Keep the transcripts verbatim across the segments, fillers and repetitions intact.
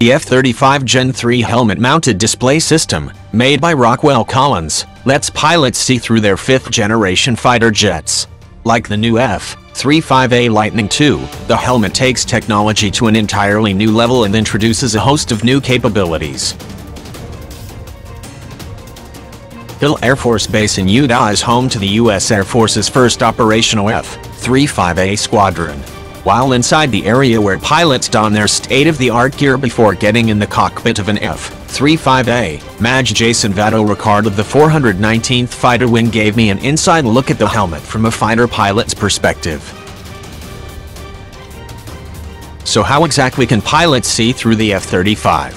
The F thirty-five Gen three Helmet Mounted Display System, made by Rockwell Collins, lets pilots see through their fifth-generation fighter jets. Like the new F thirty-five A Lightning two, the helmet takes technology to an entirely new level and introduces a host of new capabilities. Hill Air Force Base in Utah is home to the U S Air Force's first operational F thirty-five A squadron. While inside the area where pilots don their state-of-the-art gear before getting in the cockpit of an F thirty-five A, Major Jayson Rickard of the four hundred nineteenth Fighter Wing gave me an inside look at the helmet from a fighter pilot's perspective. So how exactly can pilots see through the F thirty-five?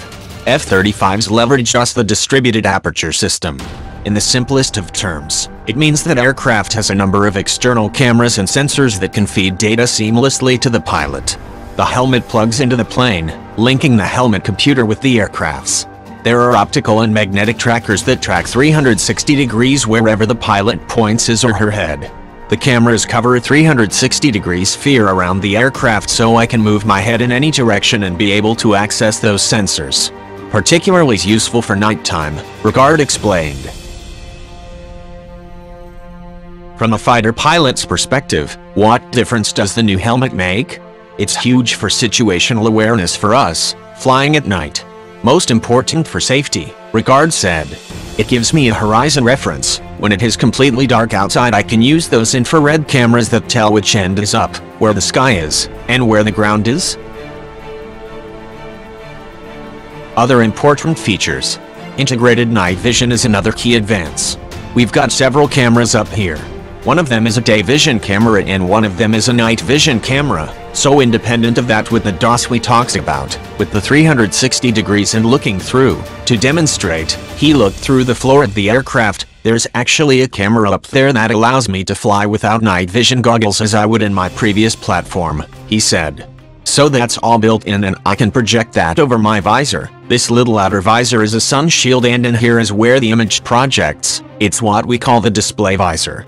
F thirty-fives leverage just the distributed aperture system. In the simplest of terms, it means that aircraft has a number of external cameras and sensors that can feed data seamlessly to the pilot. The helmet plugs into the plane, linking the helmet computer with the aircraft's. There are optical and magnetic trackers that track three hundred sixty degrees wherever the pilot points his or her head. The cameras cover a three hundred sixty degree sphere around the aircraft, so I can move my head in any direction and be able to access those sensors. Particularly useful for nighttime, Rickard explained. From a fighter pilot's perspective, what difference does the new helmet make? It's huge for situational awareness for us, flying at night. Most important for safety, Rickard said. It gives me a horizon reference. When it is completely dark outside, I can use those infrared cameras that tell which end is up, where the sky is, and where the ground is. Other important features. Integrated night vision is another key advance. We've got several cameras up here. One of them is a day vision camera and one of them is a night vision camera, so independent of that with the D O S we talked about, with the three hundred sixty degrees and looking through. To demonstrate, he looked through the floor at the aircraft. There's actually a camera up there that allows me to fly without night vision goggles as I would in my previous platform, he said. So that's all built in and I can project that over my visor. This little outer visor is a sun shield and in here is where the image projects. It's what we call the display visor.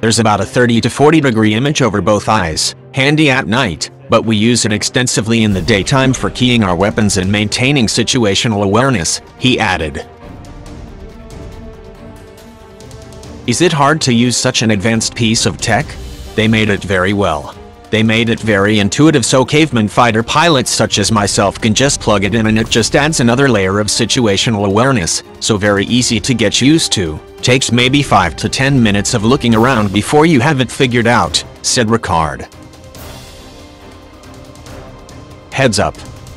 There's about a thirty to forty degree image over both eyes, handy at night, but we use it extensively in the daytime for keying our weapons and maintaining situational awareness, he added. Is it hard to use such an advanced piece of tech? They made it very well. They made it very intuitive so caveman fighter pilots such as myself can just plug it in and it just adds another layer of situational awareness, so very easy to get used to. Takes maybe five to ten minutes of looking around before you have it figured out, said Rickard. Heads up.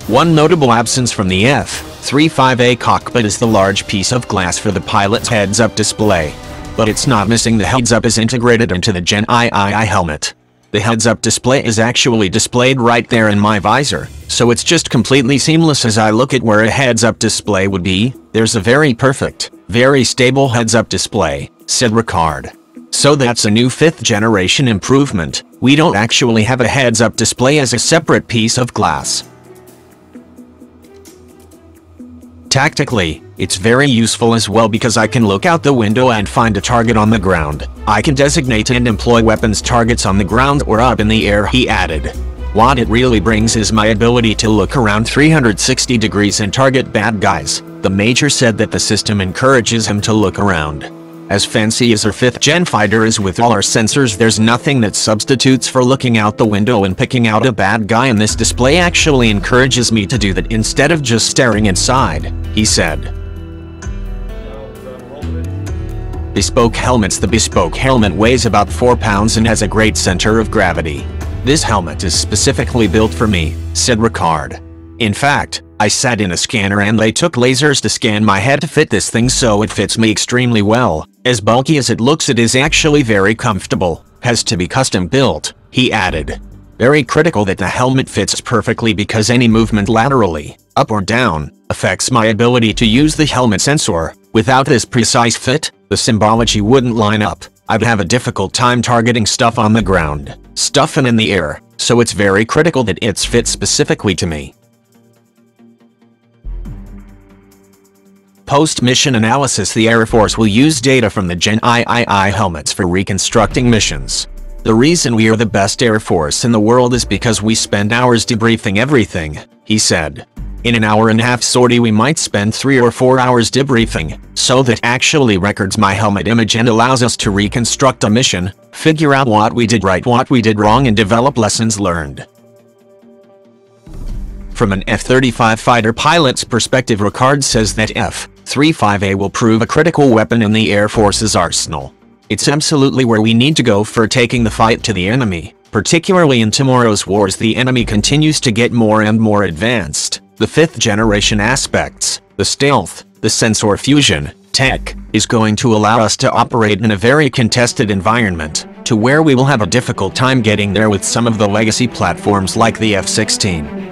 One notable absence from the F thirty-five A cockpit is the large piece of glass for the pilot's heads-up display. But it's not missing. The heads-up is integrated into the Gen three helmet. The heads-up display is actually displayed right there in my visor, so it's just completely seamless as I look at where a heads-up display would be. There's a very perfect, very stable heads-up display, said Rickard. So that's a new fifth-generation improvement. We don't actually have a heads-up display as a separate piece of glass. Tactically, it's very useful as well because I can look out the window and find a target on the ground. I can designate and employ weapons targets on the ground or up in the air, he added. What it really brings is my ability to look around three hundred sixty degrees and target bad guys. The Major said that the system encourages him to look around. As fancy as our fifth gen fighter is with all our sensors, there's nothing that substitutes for looking out the window and picking out a bad guy, and this display actually encourages me to do that instead of just staring inside, he said. Bespoke helmets. The bespoke helmet weighs about four pounds and has a great center of gravity. This helmet is specifically built for me, said Rickard. In fact, I sat in a scanner and they took lasers to scan my head to fit this thing, so it fits me extremely well. As bulky as it looks, it is actually very comfortable. Has to be custom built, he added. Very critical that the helmet fits perfectly because any movement laterally, up or down, affects my ability to use the helmet sensor. Without this precise fit, the symbology wouldn't line up. I'd have a difficult time targeting stuff on the ground, stuff and in the air, so it's very critical that it's fit specifically to me. Post-mission analysis. The Air Force will use data from the Gen three helmets for reconstructing missions. The reason we are the best Air Force in the world is because we spend hours debriefing everything, he said. In an hour and a half sortie we might spend three or four hours debriefing, so that actually records my helmet image and allows us to reconstruct a mission, figure out what we did right, what we did wrong, and develop lessons learned. From an F thirty-five fighter pilot's perspective, Rickard says that F thirty-five A will prove a critical weapon in the Air Force's arsenal. It's absolutely where we need to go for taking the fight to the enemy, particularly in tomorrow's wars. The enemy continues to get more and more advanced. The fifth generation aspects, the stealth, the sensor fusion, tech, is going to allow us to operate in a very contested environment, to where we will have a difficult time getting there with some of the legacy platforms like the F sixteen.